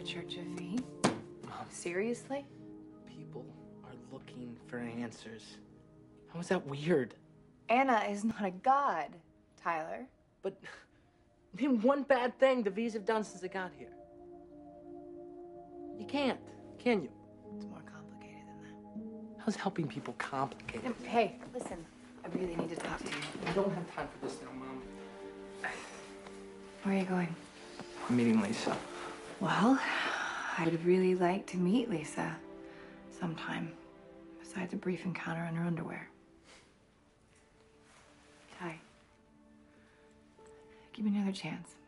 the Church of V? Mom. Seriously? People are looking for answers. How is that weird? Anna is not a god, Tyler. But name one bad thing the V's have done since they got here. You can't, can you? It's more complicated than that. How's helping people complicated? Hey, listen, I really need to talk to you. I don't have time for this now, Mom. Where are you going? I'm meeting Lisa. Well, I'd really like to meet Lisa sometime, besides a brief encounter in her underwear. Ty, give me another chance.